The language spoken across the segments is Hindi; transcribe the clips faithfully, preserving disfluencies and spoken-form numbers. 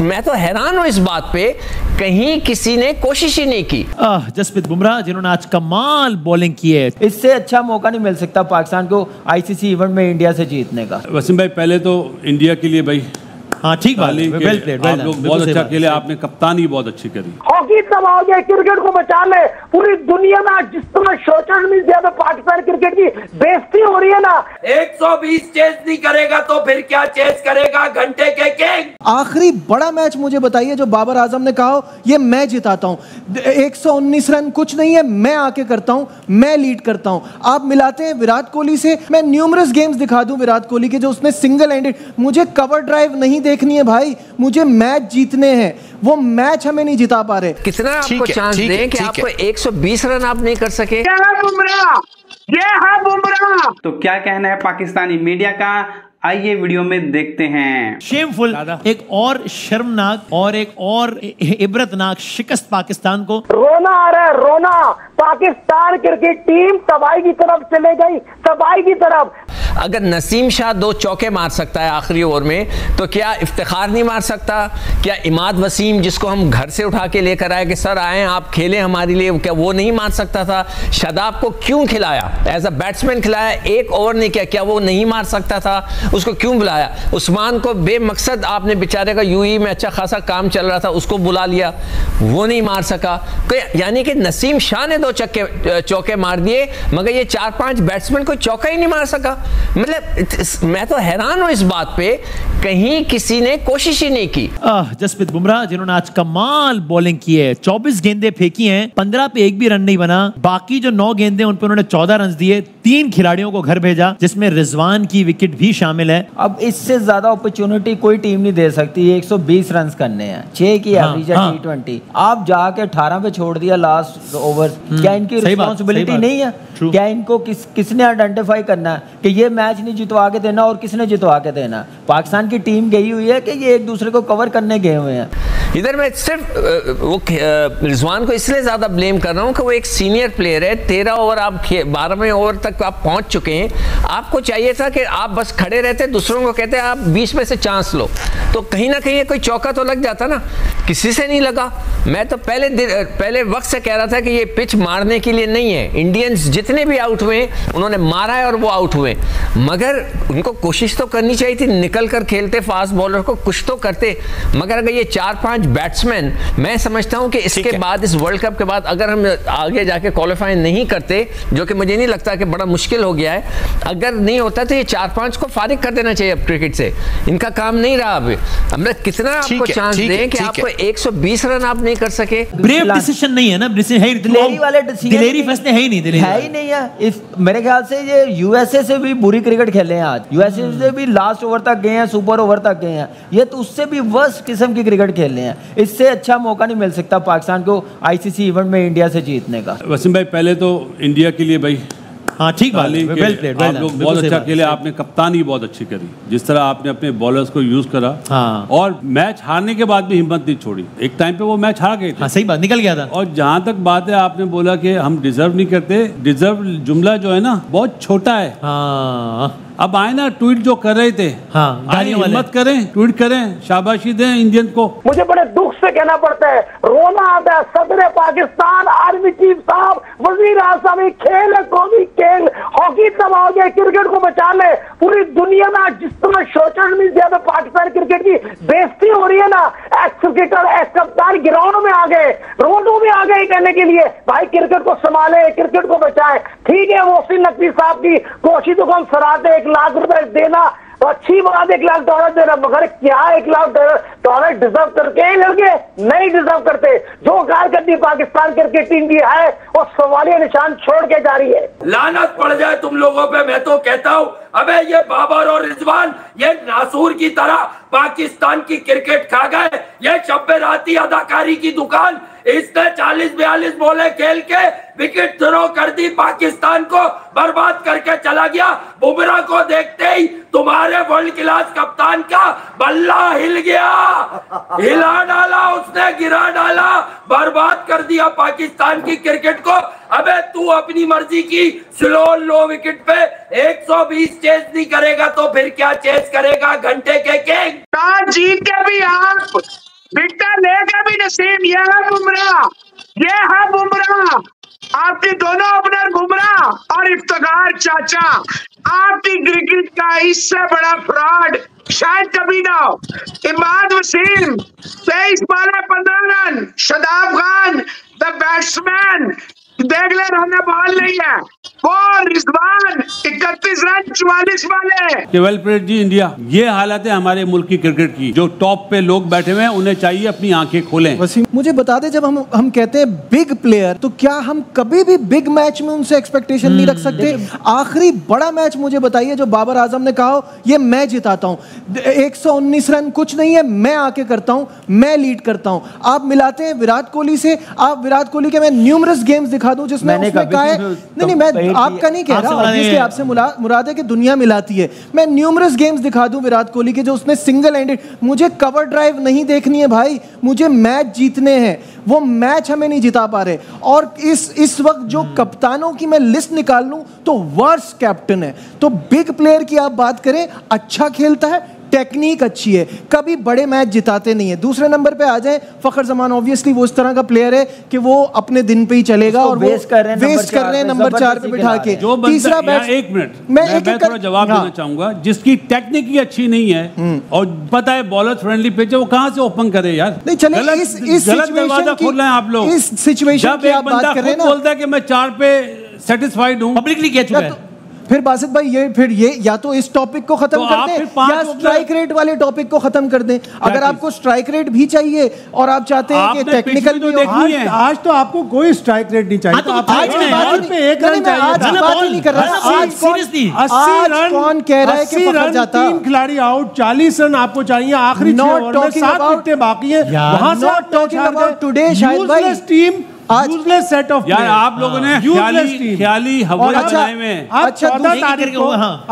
मैं तो हैरान हूँ इस बात पे, कहीं किसी ने कोशिश ही नहीं की। आह जसप्रीत बुमराह जिन्होंने आज कमाल बॉलिंग की है, इससे अच्छा मौका नहीं मिल सकता पाकिस्तान को आईसीसी इवेंट में इंडिया से जीतने का। वसीम भाई, पहले तो इंडिया के लिए भाई, हाँ ठीक बात, वेल प्लेड, आप लोग बहुत अच्छा खेले, आपने कप्तानी बहुत अच्छी करी। हॉकी तब आ जाए, क्रिकेट को बचा ले। पूरी दुनिया में आज जिस तरह शोषण में ज्यादा पाकिस्तान क्रिकेट की बेइज्जती हो रही है ना, एक सौ बीस चेस नहीं करेगा तो फिर क्या चेस करेगा घंटे के किंग। आखिरी बड़ा मैच मुझे बताइए जो बाबर आजम ने कहा हो, ये मैं जिताता हूँ, एक सौ उन्नीस रन कुछ नहीं है, मैं आके करता हूँ, मैं लीड करता हूँ। आप मिलाते हैं विराट कोहली से, मैं न्यूमरस गेम्स दिखा दूं विराट कोहली के जो उसने सिंगल हैंडेड, मुझे कवर ड्राइव नहीं देखनी है भाई, मुझे मैच जीतने हैं, वो मैच हमें नहीं जिता पा रहे। कितना आपको चांस दें कि आपको एक सौ बीस रन आप नहीं कर सके। ये है बुमराह। तो क्या कहना है पाकिस्तानी मीडिया का, आइए वीडियो में देखते हैं। शेमफुल, एक और शर्मनाक और एक और इबरतनाक शिकस्त पाकिस्तान को। रोना आ रहा है, रोना। पाकिस्तान क्रिकेट टीम तबाही की तरफ चले गई, तबाही की तरफ। अगर नसीम शाह दो चौके मार सकता है आखिरी ओवर में, तो क्या इफ्तिखार नहीं मार सकता? क्या इमाद वसीम, जिसको हम घर से उठा के लेकर आए कि सर आए आप खेलें हमारे लिए, क्या वो नहीं मार सकता था? शदाब को क्यों खिलाया, एज अ बैट्समैन खिलाया, एक ओवर नहीं किया, क्या वो नहीं मार सकता था? उसको क्यों बुलाया? उस्मान को बेमकसद आपने, बेचारे का यूएई में अच्छा खासा काम चल रहा था, उसको बुला लिया, वो नहीं मार सका। यानी कि नसीम शाह ने दो चक्के चौके मार दिए, मगर ये चार पांच बैट्समैन को चौका ही नहीं मार सका। मतलब मैं तो हैरान हूँ इस बात पे, कहीं किसी ने कोशिश ही नहीं की। आह जसप्रीत बुमराह जिन्होंने आज कमाल बॉलिंग की है, चौबीस गेंदे फेंकी हैं, पंद्रह पे एक भी रन नहीं बना, बाकी जो नौ गेंदे उन पे उन्होंने चौदह रन दिए, तीन खिलाड़ियों को घर भेजा जिसमें रिजवान की विकेट भी शामिल है। अब इससे ज्यादा अपॉर्चुनिटी कोई टीम नहीं दे सकती। एक सौ बीस रन करने हैं, छह की एवरेज है टी ट्वेंटी, आप जाके अठारह पे छोड़ दिया लास्ट ओवर, क्या इनकी रिस्पॉन्सिबिलिटी नहीं है? क्या इनको किस किसने आइडेंटिफाई करना है कि ये मैच नहीं जितवा के देना और किसने जितवा के देना? पाकिस्तान की टीम गई हुई है कि ये एक दूसरे को कवर करने गए हुए हैं। इधर मैं सिर्फ वो रिजवान को इसलिए ज़्यादा ब्लेम कर रहा हूँ कि वो एक सीनियर प्लेयर है, तेरह ओवर आप बारहवें ओवर तक आप पहुँच चुके हैं, आपको चाहिए था कि आप बस खड़े रहते, दूसरों को कहते आप बीस में से चांस लो, तो कहीं ना कहीं कोई चौका तो लग जाता ना, किसी से नहीं लगा। मैं तो पहले पहले वक्त से कह रहा था कि ये पिच मारने के लिए नहीं है, इंडियंस जितने भी आउट हुए उन्होंने मारा है और वो आउट हुए, मगर उनको कोशिश तो करनी चाहिए थी, निकल कर खेलते, फास्ट बॉलर को कुछ तो करते। मगर अगर ये चार पाँच बैट्समैन, मैं समझता हूं कि इसके बाद, इस वर्ल्ड कप के बाद अगर हम आगे जाके क्वालिफाई नहीं करते, जो कि मुझे नहीं लगता कि बड़ा मुश्किल हो गया है, अगर नहीं होता तो ये चार पांच को फारिग कर देना चाहिए अब क्रिकेट से, इनका काम नहीं रहा। अब हमने कितना आपको चांस दें कि आपको एक सौ बीस रन आप नहीं कर सके। ब्रेव डिसीजन नहीं है ना, दिलेरी वाले डिसीजन, दिलेरी फैसले है ही नहीं, दिलेरी है ही नहीं है। मेरे ख्याल से ये यूएसए से भी बुरी क्रिकेट खेले हैं आज, यूएसए से भी लास्ट ओवर तक गए हैं, सुपर ओवर तक गए हैं, ये तो उससे भी वर्स्ट किस्म की क्रिकेट खेले हैं। इससे अच्छा मौका नहीं मिल सकता पाकिस्तान को आईसीसी इवेंट में इंडिया से जीतने का। वसीम भाई, पहले तो इंडिया के लिए भाई, हाँ ठीक बात, वेल प्लेड, आप लोग बहुत अच्छा खेले, आपने कप्तानी बहुत अच्छी करी, जिस तरह आपने अपने बॉलर्स को यूज करा, हाँ। और मैच हारने के बाद भी हिम्मत नहीं छोड़ी, एक टाइम पे वो मैच हार गए थे, हाँ, सही बात, निकल गया था। और जहाँ तक बात है, आपने बोला कि हम डिजर्व नहीं करते, डिजर्व जुमला जो है ना बहुत छोटा है। हाँ। अब आए ना, ट्वीट जो कर रहे थे, हाँ, आए हिम्मत करें, ट्वीट करें, शाबाशी दें इंडियन को। मुझे बड़े दुख से कहना पड़ता है, रोना आता है, सदर पाकिस्तान, आर्मी चीफ साहब, वजीर आजम, खेल कौमी खेल, हॉकी तब आ जाए, क्रिकेट को बचा ले। पूरी दुनिया में जिस तरह शोषण में ज्यादा पाकिस्तान क्रिकेट की बेइज्जती हो रही है ना, एक्स क्रिकेटर एक्स कप्तान ग्राउंड में आ गए, रोडों में आ गए कहने के लिए भाई क्रिकेट को संभाले, क्रिकेट को बचाए। ठीक है, मोहसिन नकवी साहब की कोशिशों को हम सराहते, एक लाख रुपए देना अच्छी बात, एक लाख डॉलर देना, मगर क्या एक लाख डॉलर डिजर्व करते हैं लड़के? नहीं डिजर्व करते। जो कारकर्दगी पाकिस्तान क्रिकेट टीम की है वो सवालिया निशान छोड़ के जा रही है। लानत पड़ जाए तुम लोगों पे, मैं तो कहता हूँ। अबे ये बाबर और रिजवान ये नासूर की तरह पाकिस्तान की क्रिकेट खा गए। ये शब्बे राती अदाकारी की दुकान, इसने चालीस बयालीस बॉले खेल के विकेट थ्रो कर दी, पाकिस्तान को बर्बाद करके चला गया। बुमराह को देखते ही तुम्हारे वर्ल्ड क्लास कप्तान का बल्ला हिल गया, हिला डाला उसने, गिरा डाला, बर्बाद कर दिया पाकिस्तान की क्रिकेट को। अबे तू अपनी मर्जी की स्लो लो विकेट पे एक सौ बीस चेस नहीं करेगा तो फिर क्या चेस करेगा घंटे के किंग। जीत के भी आप विकेट लेके भी नसीम, ये है बुमराह, ये है बुमराह, आपके दोनों ओपनर बुमराह और इफ्तिखार चाचा, आपकी क्रिकेट का इससे बड़ा फ्रॉड शायद कभी ना हो। इमाद वसीम तेईस बारह पंद्रह run, Shadab Khan the batsman देख ले रन बॉल नहीं है, वो रिजवान इकतीस रन चौवालीस वाले। वेल प्लेड जी इंडिया, ये हालत है हमारे मुल्क की क्रिकेट की। जो टॉप पे लोग बैठे हुए हैं उन्हें चाहिए अपनी आंखें खोलें। वसीम मुझे बता दे, जब हम हम कहते हैं बिग प्लेयर तो क्या हम कभी भी बिग मैच में उनसे एक्सपेक्टेशन नहीं रख सकते? आखिरी बड़ा मैच मुझे बताइए जो बाबर आजम ने कहा हो ये मैं जिताता हूँ, एक सौ उन्नीस रन कुछ नहीं है, मैं आके करता हूँ, मैं लीड करता हूँ। आप मिलाते हैं विराट कोहली से, आप विराट कोहली के मैं न्यूमरस गेम्स दिखा दूँ जिसमें नहीं नहीं मैं आपका नहीं कह रहा, इसलिए आपसे मुराद है कि दुनिया मिलाती है। मैं न्यूमरस गेम्स दिखा दूं विराट कोहली के जो उसने सिंगल हैंडेड, मुझे कवर ड्राइव नहीं देखनी है भाई, मुझे मैच जीतने हैं, वो मैच हमें नहीं जिता पा रहे। और इस इस वक्त जो कप्तानों की मैं लिस्ट निकाल लूं तो वर्स्ट कैप्टन है। तो बिग प्लेयर की आप बात करें, अच्छा खेलता है, टेक्निक अच्छी है, कभी बड़े मैच जिताते नहीं है। दूसरे नंबर पे आ जाए फखर जमान, ऑब्वियसली वो इस तरह का प्लेयर है कि वो अपने दिन पे ही चलेगा और वेस्ट कर रहे हैं नंबर चार पे बिठा के। तीसरा बैट्स, एक मिनट मैं एक थोड़ा जवाब देना चाहूंगा, जिसकी टेक्निक ही अच्छी नहीं है और पता है बॉलर फ्रेंडली पिच है, वो कहाँ से ओपन करे यार? नहीं चले, इस इस सिचुएशन की आप लोग इस सिचुएशन पे आप बात कर रहे हैं ना, बोलता है कि मैं चार पे सेटिस्फाइड हूँ, पब्लिकली कह चुका है। फिर बासित भाई ये फिर ये या तो इस टॉपिक को खत्म तो कर दें या स्ट्राइक रेट वाले टॉपिक को खत्म कर दें। अगर आपको स्ट्राइक रेट भी चाहिए और आप चाहते हैं कि टेक्निकल भी हो, आज, आज तो आपको कोई स्ट्राइक रेट नहीं चाहिए, तीन खिलाड़ी आउट, चालीस रन आपको चाहिए, आखिरी बाकी है वहां से आज सेट ऑफ यार आप लोगों ने ख्याली, ख्याली हवाई जहाज में। अच्छा चौदह तारीख को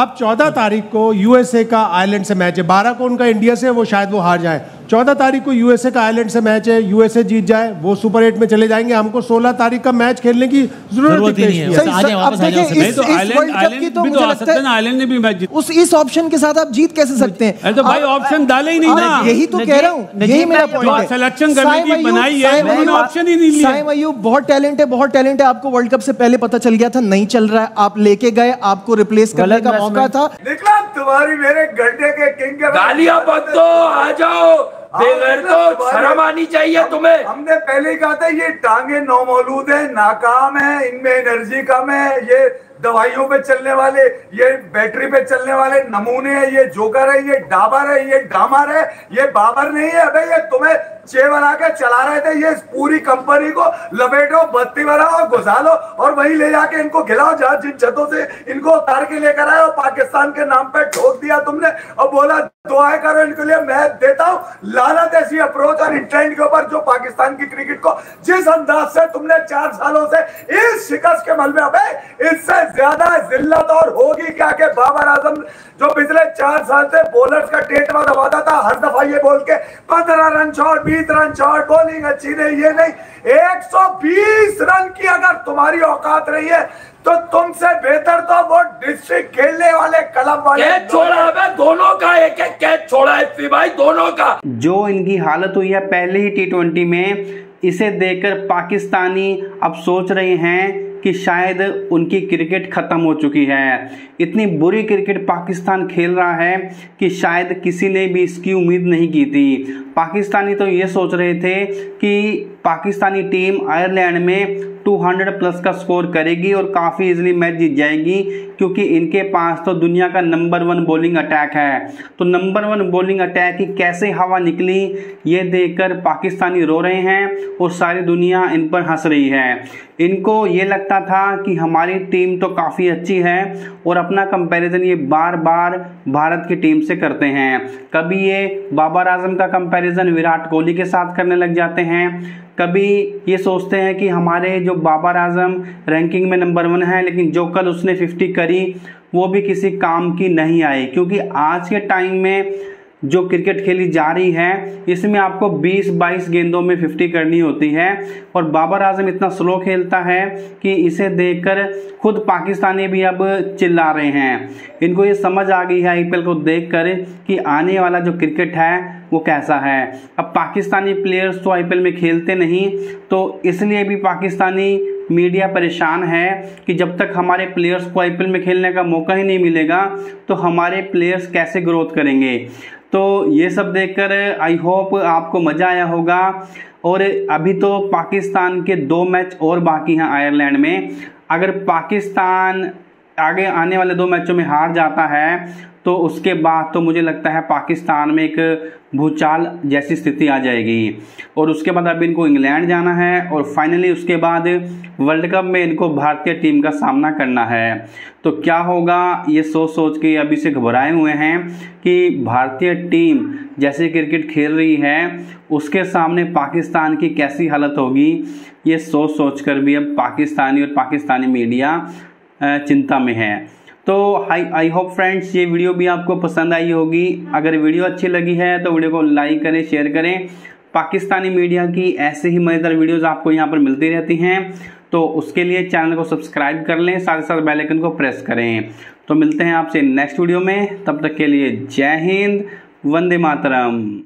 अब चौदह तारीख को यूएसए का आयरलैंड से मैच है, बारह को उनका इंडिया से, वो शायद वो हार जाए। चौदह तारीख को यूएसए का आयरलैंड से मैच है, यूएसए जीत जाए वो सुपर एट में चले जाएंगे, हमको सोलह तारीख का मैच खेलने की जरूरत ही नहीं है। उस इस ऑप्शन के साथ आप जीत कैसे सकते हैं? तो भाई ऑप्शन डाले ही नहीं ना, यही तो कह रहा हूँ, यही मेरा पॉइंट है। सिलेक्शन कमेटी बनाई है, उन्होंने ऑप्शन ही नहीं लिया। साइम अय्यूब बहुत टैलेंट है, बहुत टैलेंट है, आपको वर्ल्ड कप से पहले पता चल गया था, नहीं चल रहा है आप लेके गए, आपको रिप्लेस करने का मौका था। तुम्हारी मेरे गड्ढे के किंग गालियां बंद दो, आ जाओ, बेगैर तो शर्म आनी चाहिए तुम्हें। हमने पहले ही कहा था ये टांगे नौमौलूद है, नाकाम है, इनमें एनर्जी कम है, ये दवाइयों पे चलने वाले, ये बैटरी पे चलने वाले नमूने हैं, ये जोकर है, ये डाबर है, ये डामर है, ये बाबर नहीं है। अबे ये तुम्हें चे बना के चला रहे थे, ये पूरी कंपनी को लपेटो, बत्ती बनाओ, घुसालो और वहीं ले जाके इनको खिलाओ जहां जिन छतों से इनको उतार के लेकर आए और पाकिस्तान के नाम पे ठोक दिया तुमने और बोला दुआएं करो इनके लिए, मैं देता हूँ। लानत ऐसी अप्रोच और इंटरेंड के ऊपर जो पाकिस्तान की क्रिकेट को जिस अंदाज से तुमने चार सालों से इस शिकस्त के मलबे, अबे इससे ज्यादा जिल्लत और होगी क्या के बाबर आजम जो पिछले चार साल से बॉलर्स का टेटवा दबाता था, हर दफा ये बोल के पंद्रह रन शॉट, बीस रन शॉट, बॉलिंग अच्छी नहीं, ये नहीं, एक सौ बीस रन की अगर तुम्हारी औकात रही है तो तुमसे बेहतर तो वो डिस्ट्रिक्ट खेलने वाले क्लब वाले कैच छोड़ा है, दोनों का एक एक कैच छोड़ा है भाई, दोनों का। जो इनकी हालत हुई है पहले ही टी ट्वेंटी में, इसे देखकर पाकिस्तानी अब सोच रहे हैं कि शायद उनकी क्रिकेट ख़त्म हो चुकी है। इतनी बुरी क्रिकेट पाकिस्तान खेल रहा है कि शायद किसी ने भी इसकी उम्मीद नहीं की थी। पाकिस्तानी तो ये सोच रहे थे कि पाकिस्तानी टीम आयरलैंड में दो सौ प्लस का स्कोर करेगी और काफ़ी इजीली मैच जीत जाएगी, क्योंकि इनके पास तो दुनिया का नंबर वन बॉलिंग अटैक है। तो नंबर वन बॉलिंग अटैक की कैसे हवा निकली ये देखकर पाकिस्तानी रो रहे हैं और सारी दुनिया इन पर हंस रही है। इनको ये लगता था कि हमारी टीम तो काफ़ी अच्छी है और अपना कंपैरिजन ये बार बार भारत की टीम से करते हैं, कभी ये बाबर आजम का कंपैरिजन विराट कोहली के साथ करने लग जाते हैं, कभी ये सोचते हैं कि हमारे जो बाबर आजम रैंकिंग में नंबर वन है लेकिन जो कल उसने फिफ्टी करी वो भी किसी काम की नहीं आई, क्योंकि आज के टाइम में जो क्रिकेट खेली जा रही है इसमें आपको बीस बाईस गेंदों में पचास करनी होती है। और बाबर आजम इतना स्लो खेलता है कि इसे देखकर खुद पाकिस्तानी भी अब चिल्ला रहे हैं। इनको ये समझ आ गई है आईपीएल को देखकर कि आने वाला जो क्रिकेट है वो कैसा है। अब पाकिस्तानी प्लेयर्स तो आईपीएल में खेलते नहीं, तो इसलिए भी पाकिस्तानी मीडिया परेशान है कि जब तक हमारे प्लेयर्स को आईपीएल में खेलने का मौका ही नहीं मिलेगा तो हमारे प्लेयर्स कैसे ग्रोथ करेंगे। तो ये सब देखकर आई होप आपको मज़ा आया होगा। और अभी तो पाकिस्तान के दो मैच और बाकी हैं आयरलैंड में। अगर पाकिस्तान आगे आने वाले दो मैचों में हार जाता है तो उसके बाद तो मुझे लगता है पाकिस्तान में एक भूचाल जैसी स्थिति आ जाएगी। और उसके बाद अब इनको इंग्लैंड जाना है और फाइनली उसके बाद वर्ल्ड कप में इनको भारतीय टीम का सामना करना है। तो क्या होगा ये सोच सोच के अभी से घबराए हुए हैं कि भारतीय टीम जैसे क्रिकेट खेल रही है उसके सामने पाकिस्तान की कैसी हालत होगी। ये सोच सोच कर भी अब पाकिस्तानी और पाकिस्तानी मीडिया चिंता में है। तो हाई आई होप फ्रेंड्स ये वीडियो भी आपको पसंद आई होगी। अगर वीडियो अच्छी लगी है तो वीडियो को लाइक करें, शेयर करें। पाकिस्तानी मीडिया की ऐसे ही मज़ेदार वीडियोस आपको यहाँ पर मिलती रहती हैं, तो उसके लिए चैनल को सब्सक्राइब कर लें, साथ ही साथ बेल आइकन को प्रेस करें। तो मिलते हैं आपसे नेक्स्ट वीडियो में, तब तक के लिए जय हिंद, वंदे मातरम।